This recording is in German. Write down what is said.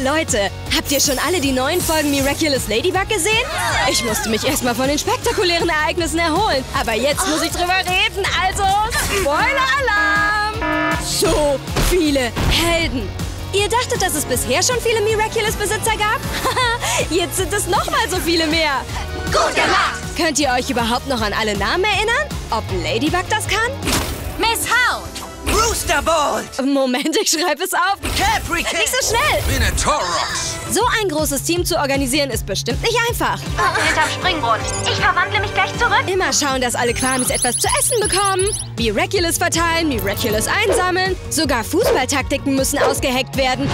Leute, habt ihr schon alle die neuen Folgen Miraculous Ladybug gesehen? Ich musste mich erstmal von den spektakulären Ereignissen erholen, aber jetzt muss ich drüber reden, also Spoiler-Alarm! So viele Helden! Ihr dachtet, dass es bisher schon viele Miraculous-Besitzer gab? Jetzt sind es nochmal so viele mehr! Gut gemacht! Könnt ihr euch überhaupt noch an alle Namen erinnern? Ob Ladybug das kann? Miss Hound! Roosterbolt! Moment, ich schreibe es auf. Caprican! Nicht so schnell! Minotaurus! So ein großes Team zu organisieren ist bestimmt nicht einfach. Hinterm Springbrunnen. Ich verwandle mich gleich zurück. Immer schauen, dass alle Quamis etwas zu essen bekommen. Miraculous verteilen, Miraculous einsammeln. Sogar Fußballtaktiken müssen ausgeheckt werden.